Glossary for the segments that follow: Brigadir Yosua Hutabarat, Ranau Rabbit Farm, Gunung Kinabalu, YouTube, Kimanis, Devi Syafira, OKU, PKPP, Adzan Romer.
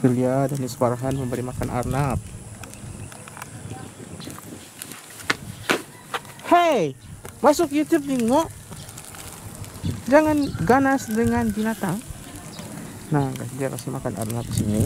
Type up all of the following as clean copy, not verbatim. Julia dan Miss Farhan memberi makan Arnab. Hey, masuk YouTube Bingo. Jangan ganas dengan binatang. Nah, guys, dia kasih makan Arnab di sini.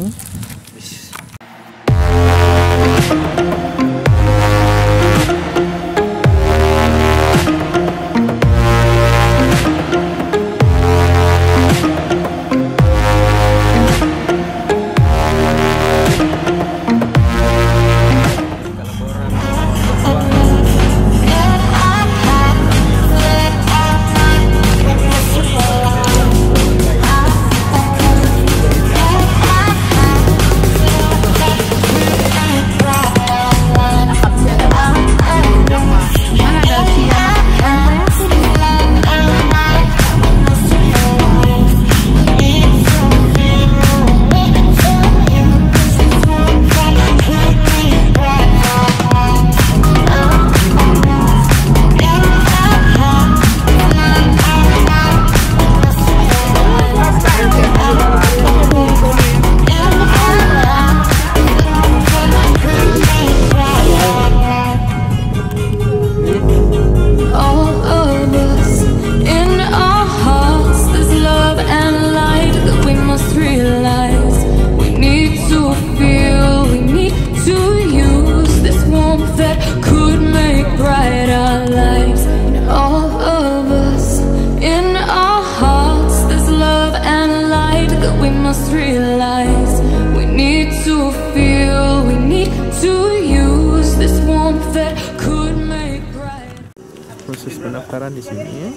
Proses pendaftaran di sini,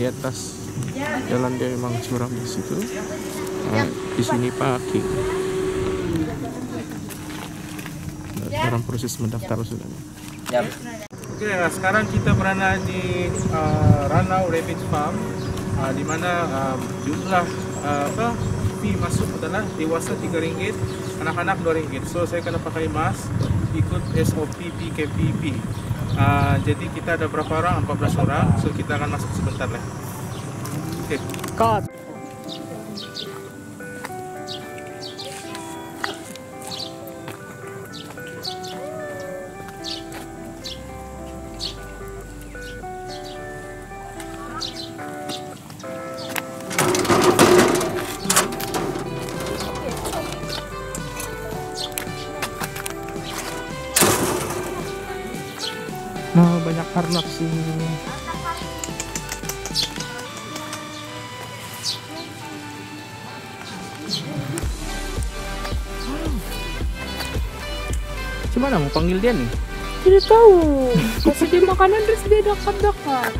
di atas jalan dia memang curam di situ. Nah, di sini parking. Sekarang proses mendaftar sudah. Oke, nah sekarang kita berada di Ranau Rabbit Farm, di mana jumlah fee masuk adalah dewasa Rp3, anak-anak Rp2. So saya kena pakai mask, ikut SOP PKPP. Jadi kita ada berapa orang? 14 orang. So kita akan masuk sebentar lah. Oke. Cut. Nah, banyak arnab sini. Gimana mau panggil dia nih? Tidak tahu. Kasih dia makanan terus dia dekat-dekat.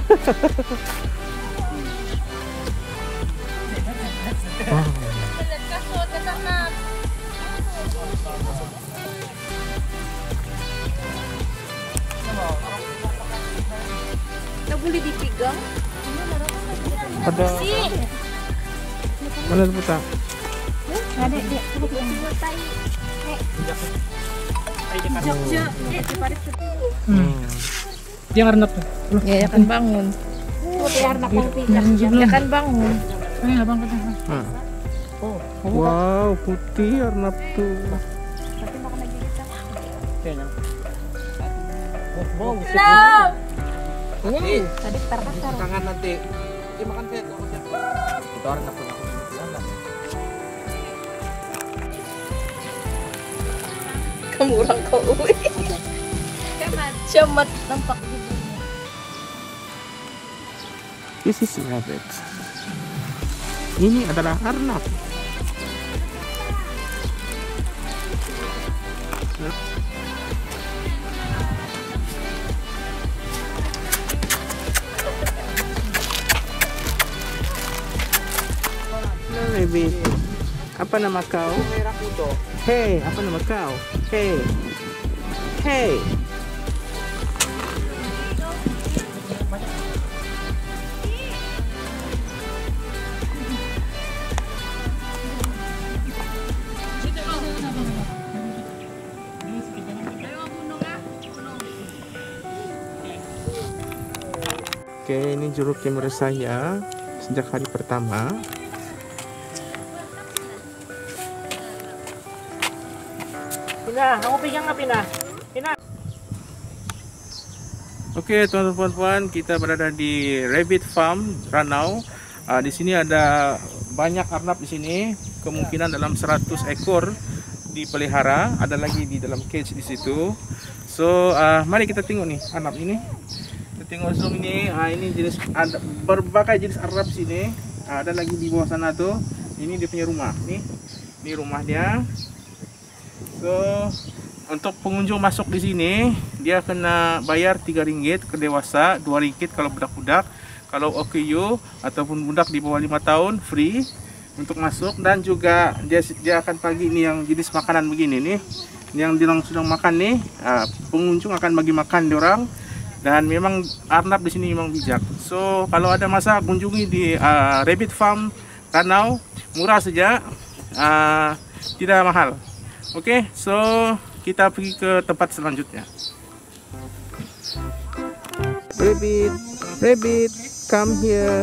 Boleh dipegang. Ada. Mana buta? Ada dek. Dia arnab tuh. Ya kan bangun. Dia kan bangun. Wow, putih arnab tuh. Ini tadi terkasar. Tangan nanti. Dia makan pet. Kita orang tak pernah. Kamu orang kau. Cemat nampak gitu. This is rabbit. Ini adalah arnab. Rabbit. Apa nama kau? Hey, apa nama kau? Hey. Hey. Oke, ini jeruk yang meresahnya. sejak hari pertama. Pindah, kamu pegang nggak pindah? Pindah. Oke, teman-teman, kita berada di Rabbit Farm Ranau. Di sini ada banyak arnab di sini, kemungkinan dalam 100 ekor dipelihara, ada lagi di dalam cage di situ. So, mari kita tengok nih arnab ini. Kita tengok zoom ini. Ini jenis, ada berbagai jenis arnab sini. Ada lagi di bawah sana tuh. Ini dia punya rumah nih. Ini rumah dia. So, untuk pengunjung masuk di sini, dia kena bayar 3 ringgit ke dewasa, 2 ringgit kalau budak-budak. Kalau OKU ataupun budak di bawah 5 tahun free untuk masuk. Dan juga dia akan pagi ini yang jenis makanan begini nih, yang sedang makan nih, pengunjung akan bagi makan diorang. Dan memang arnab di sini memang bijak. So kalau ada masa, kunjungi di Rabbit Farm Ranau, murah saja, tidak mahal. Oke, so kita pergi ke tempat selanjutnya. Rabbit, rabbit, come here.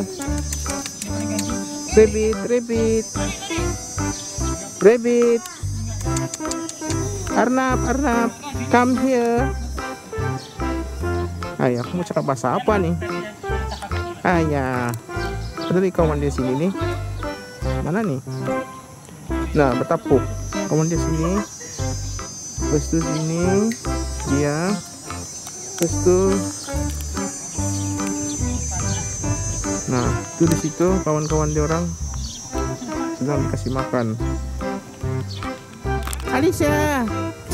Rabbit, rabbit, rabbit, arnab, arnab, come here. Ayah, kamu cakap bahasa apa nih? Ayah, ada nih kawan di sini nih. Mana nih? Nah, bertapuk. Kawan di sini, terus tu sini, dia, terus tu. Nah, itu di situ kawan-kawan diorang sedang dikasih makan. Alisa,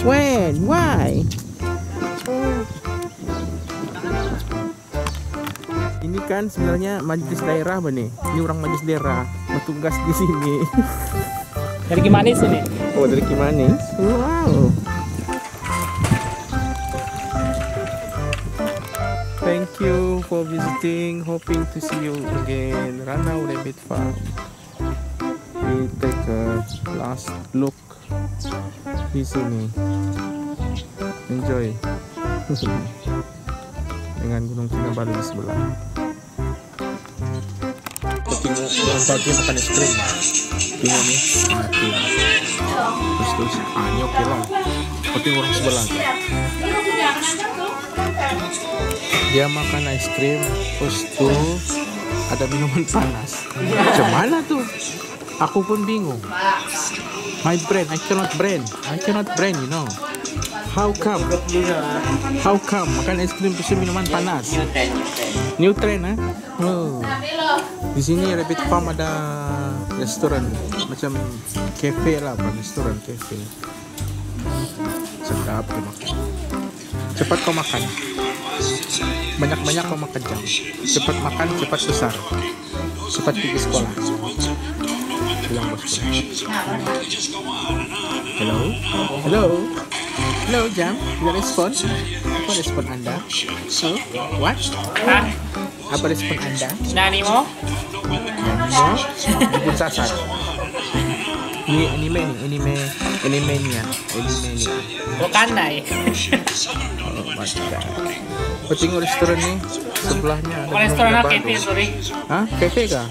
when, why? Ini kan sebenarnya majelis daerah, benih. Ini orang majelis daerah bertugas di sini. Dari Kimanis ini. Oh, dari Kimanis. Wow. Thank you for visiting. Hoping to see you again. Ranau Rabbit Farm. We take a last look di sini. Enjoy dengan Gunung Kinabalu di sebelah. Ketemu orang pagi makan es krim. Tunggu nih, mati. Terus anyok hilang. Seperti orang sebelah. Dia makan ice cream, terus tuh ada minuman panas. Gimana tuh? Aku pun bingung. My brain, I cannot brain, you know. How come makan ice cream terus minuman panas? New trend, oh. Di sini Rabbit Farm ada restoran, macam cafe lah, restoran cafe. Sedap tuh makan. Cepat kau makan. Banyak-banyak kau makan jam. Cepat makan, cepat besar. Cepat pergi sekolah. Bilang bosku. Hello? Hello? Hello jam? Tidak respon? Apa respon anda? So? What? Apa respon anda? Nanimo? Nanimo? Dibun sasar. Ini anime. Wakandai. Oh, mantap. Oh, tengok restoran ni sebelahnya. Ada restoran cafe, sorry. Hah? Cafe ke?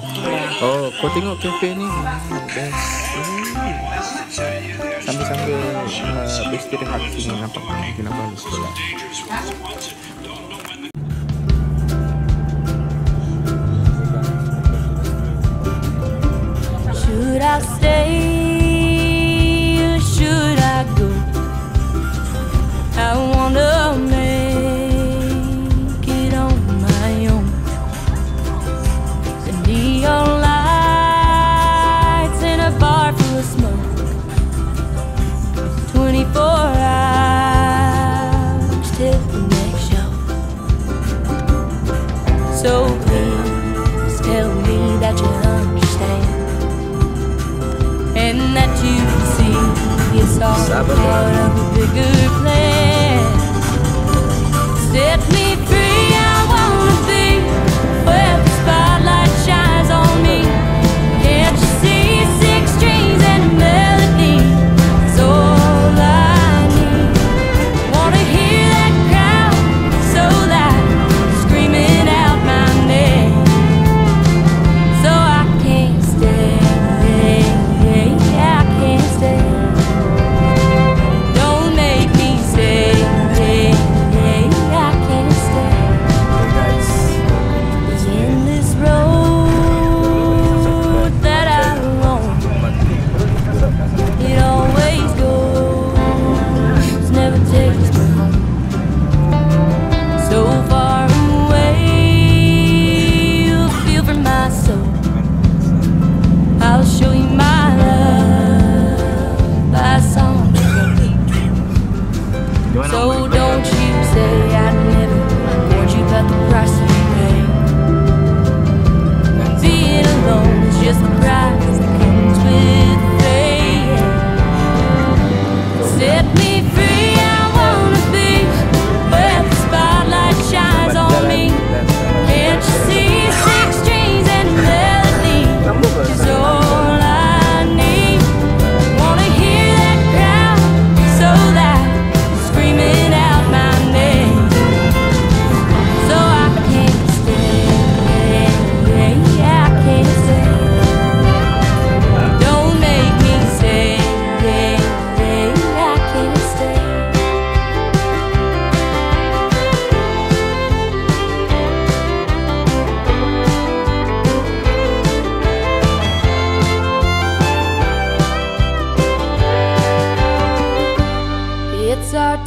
Oh, kau tengok cafe ni. Sambil-sambil beristirahat sini nampak Kinabalu sebelah. Should I stay? So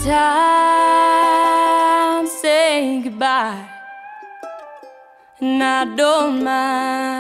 Time, say goodbye, and I don't mind.